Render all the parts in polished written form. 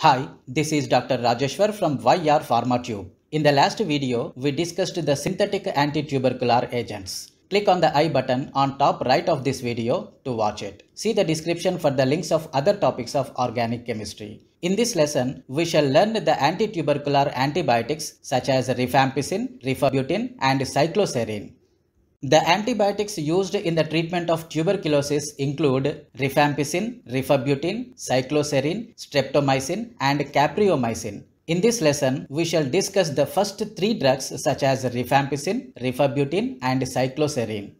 Hi, this is Dr. Rajeshwar from YR Pharma Tube. In the last video, we discussed the synthetic anti-tubercular agents. Click on the I button on top right of this video to watch it. See the description for the links of other topics of organic chemistry. In this lesson, we shall learn the anti-tubercular antibiotics such as rifampicin, rifabutin and cycloserine. The antibiotics used in the treatment of tuberculosis include rifampicin, rifabutin, cycloserine, streptomycin and capreomycin. In this lesson, we shall discuss the first three drugs such as rifampicin, rifabutin and cycloserine.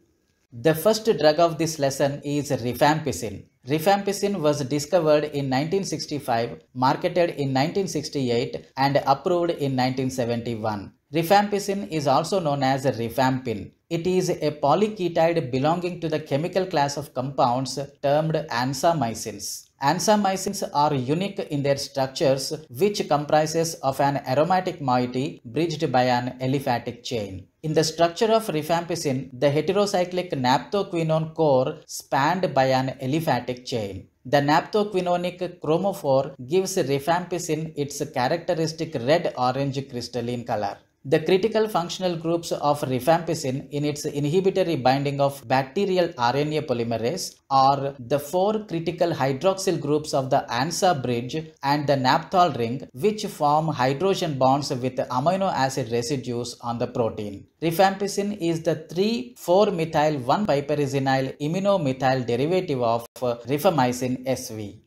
The first drug of this lesson is rifampicin. Rifampicin was discovered in 1965, marketed in 1968 and approved in 1971. Rifampicin is also known as rifampin. It is a polyketide belonging to the chemical class of compounds termed ansamycins. Ansamycins are unique in their structures, which comprises of an aromatic moiety bridged by an aliphatic chain. In the structure of rifampicin, the heterocyclic naphthoquinone core spanned by an aliphatic chain. The naphthoquinonic chromophore gives rifampicin its characteristic red-orange crystalline color. The critical functional groups of rifampicin in its inhibitory binding of bacterial RNA polymerase are the four critical hydroxyl groups of the ANSA bridge and the naphthol ring, which form hydrogen bonds with amino acid residues on the protein. Rifampicin is the 3,4-methyl-1-pyperazinyl immunomethyl derivative of rifamycin SV.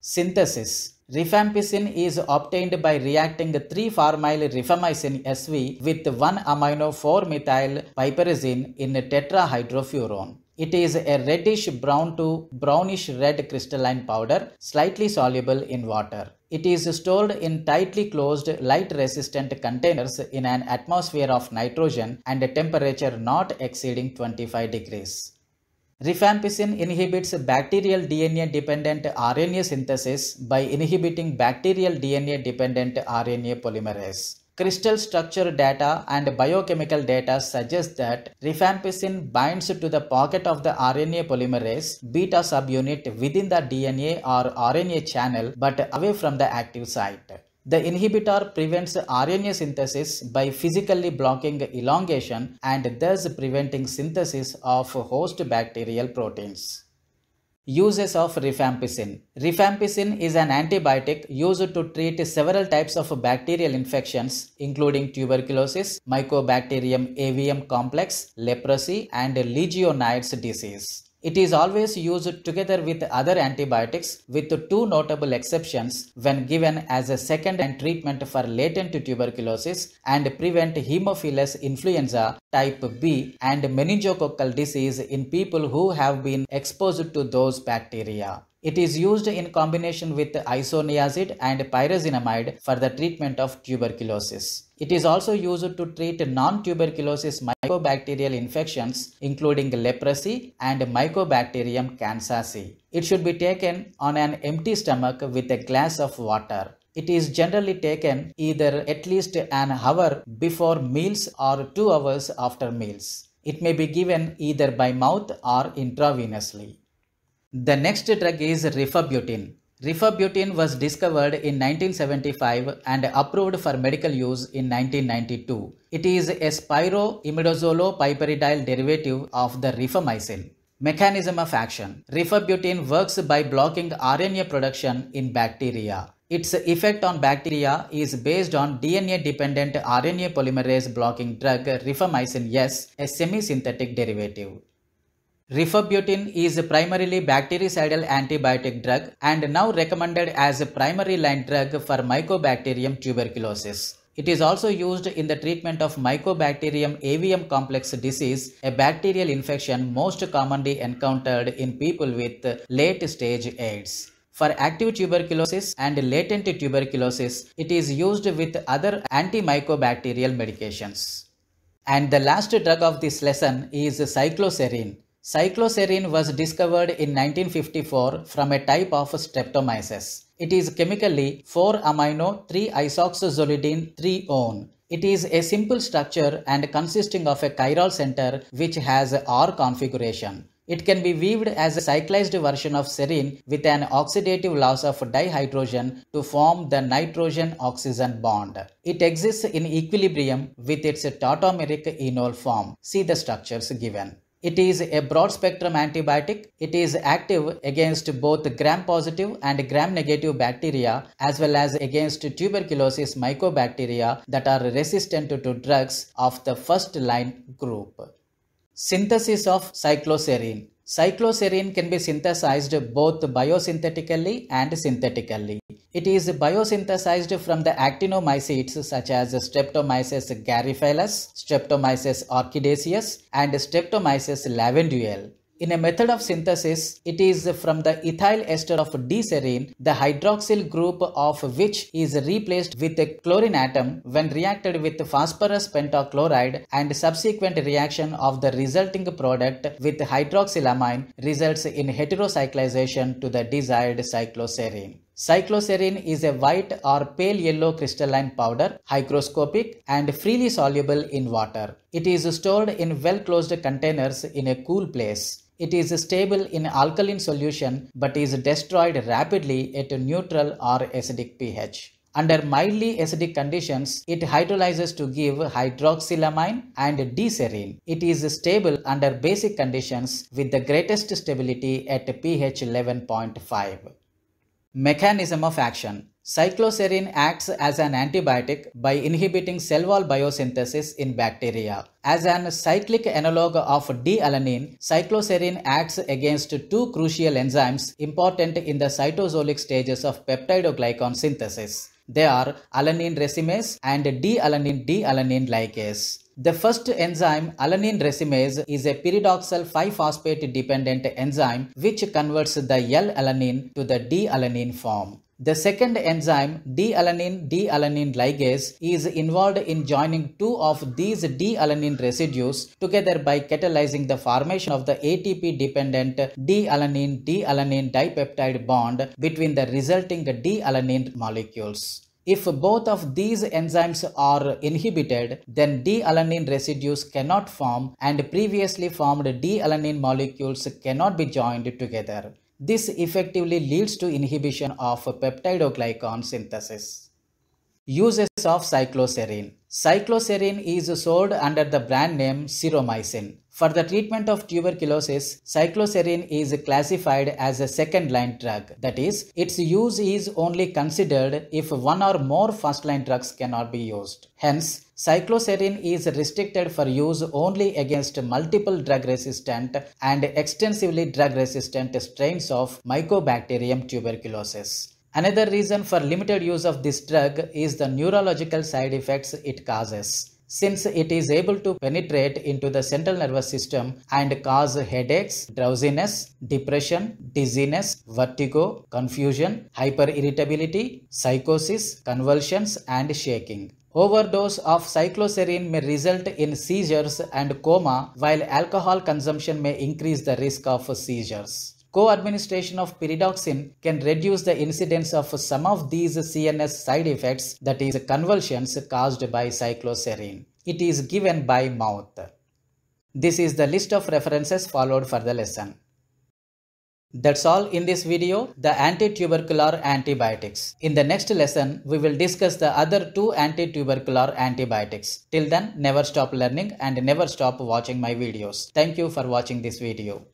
Synthesis. Rifampicin is obtained by reacting 3-formyl rifamycin SV with 1-amino-4-methyl pyrazine in tetrahydrofuran. It is a reddish-brown to brownish-red crystalline powder, slightly soluble in water. It is stored in tightly closed, light-resistant containers in an atmosphere of nitrogen and a temperature not exceeding 25 degrees. Rifampicin inhibits bacterial DNA-dependent RNA synthesis by inhibiting bacterial DNA-dependent RNA polymerase. Crystal structure data and biochemical data suggest that rifampicin binds to the pocket of the RNA polymerase beta subunit within the DNA or RNA channel but away from the active site. The inhibitor prevents RNA synthesis by physically blocking elongation and thus preventing synthesis of host bacterial proteins. Uses of rifampicin. Rifampicin is an antibiotic used to treat several types of bacterial infections including tuberculosis, Mycobacterium avium complex, leprosy and legionnaires' disease. It is always used together with other antibiotics, with two notable exceptions when given as a second and treatment for latent tuberculosis and prevent Haemophilus influenzae type B and meningococcal disease in people who have been exposed to those bacteria. It is used in combination with isoniazid and pyrazinamide for the treatment of tuberculosis. It is also used to treat non-tuberculosis mycobacterial infections including leprosy and Mycobacterium kansasii. It should be taken on an empty stomach with a glass of water. It is generally taken either at least an hour before meals or 2 hours after meals. It may be given either by mouth or intravenously. The next drug is rifabutin. Rifabutin was discovered in 1975 and approved for medical use in 1992. It is a spiro-imidazolo-piperidyl derivative of the rifamycin. Mechanism of action. Rifabutin works by blocking RNA production in bacteria. Its effect on bacteria is based on DNA-dependent RNA polymerase blocking drug rifamycin S, a semi-synthetic derivative. Rifabutin is primarily bactericidal antibiotic drug and now recommended as a primary line drug for Mycobacterium tuberculosis. It is also used in the treatment of Mycobacterium avium complex disease, a bacterial infection most commonly encountered in people with late-stage AIDS. For active tuberculosis and latent tuberculosis, it is used with other antimycobacterial medications. And the last drug of this lesson is cycloserine. Cycloserine was discovered in 1954 from a type of streptomyces. It is chemically 4-amino-3-isoxazolidine-3-one. It is a simple structure and consisting of a chiral center which has R configuration. It can be viewed as a cyclized version of serine with an oxidative loss of dihydrogen to form the nitrogen-oxygen bond. It exists in equilibrium with its tautomeric enol form. See the structures given. It is a broad-spectrum antibiotic. It is active against both gram-positive and gram-negative bacteria as well as against tuberculosis mycobacteria that are resistant to drugs of the first-line group. Synthesis of cycloserine. Cycloserine can be synthesized both biosynthetically and synthetically. It is biosynthesized from the actinomycetes such as Streptomyces garyphalus, Streptomyces orchidaceus, and Streptomyces lavendule. In a method of synthesis, it is from the ethyl ester of D-serine, the hydroxyl group of which is replaced with a chlorine atom when reacted with phosphorus pentachloride, and subsequent reaction of the resulting product with hydroxylamine results in heterocyclization to the desired cycloserine. Cycloserine is a white or pale yellow crystalline powder, hygroscopic and freely soluble in water. It is stored in well-closed containers in a cool place. It is stable in alkaline solution but is destroyed rapidly at a neutral or acidic pH. Under mildly acidic conditions, it hydrolyzes to give hydroxylamine and D-serine. It is stable under basic conditions with the greatest stability at pH 11.5. Mechanism of action. Cycloserine acts as an antibiotic by inhibiting cell wall biosynthesis in bacteria. As an cyclic analog of D-alanine, cycloserine acts against two crucial enzymes important in the cytosolic stages of peptidoglycan synthesis. They are alanine racemase and D-alanine lipase. The first enzyme, alanine racemase, is a pyridoxal 5-phosphate dependent enzyme which converts the L-alanine to the D-alanine form. The second enzyme, D-alanine lipase, is involved in joining two of these D-alanine residues together by catalyzing the formation of the ATP-dependent D-alanine dipeptide bond between the resulting D-alanine molecules. If both of these enzymes are inhibited, then D-alanine residues cannot form and previously formed D-alanine molecules cannot be joined together. This effectively leads to inhibition of peptidoglycan synthesis. Uses of cycloserine. Cycloserine is sold under the brand name siromycin. For the treatment of tuberculosis, cycloserine is classified as a second-line drug. That is, its use is only considered if one or more first-line drugs cannot be used. Hence, cycloserine is restricted for use only against multiple drug-resistant and extensively drug-resistant strains of Mycobacterium tuberculosis. Another reason for limited use of this drug is the neurological side effects it causes, since it is able to penetrate into the central nervous system and cause headaches, drowsiness, depression, dizziness, vertigo, confusion, hyperirritability, psychosis, convulsions, and shaking. Overdose of cycloserine may result in seizures and coma, while alcohol consumption may increase the risk of seizures. Co-administration of pyridoxine can reduce the incidence of some of these CNS side effects, that is, convulsions caused by cycloserine. It is given by mouth. This is the list of references followed for the lesson. That's all in this video, the anti-tubercular antibiotics. In the next lesson, we will discuss the other two anti-tubercular antibiotics. Till then, never stop learning and never stop watching my videos. Thank you for watching this video.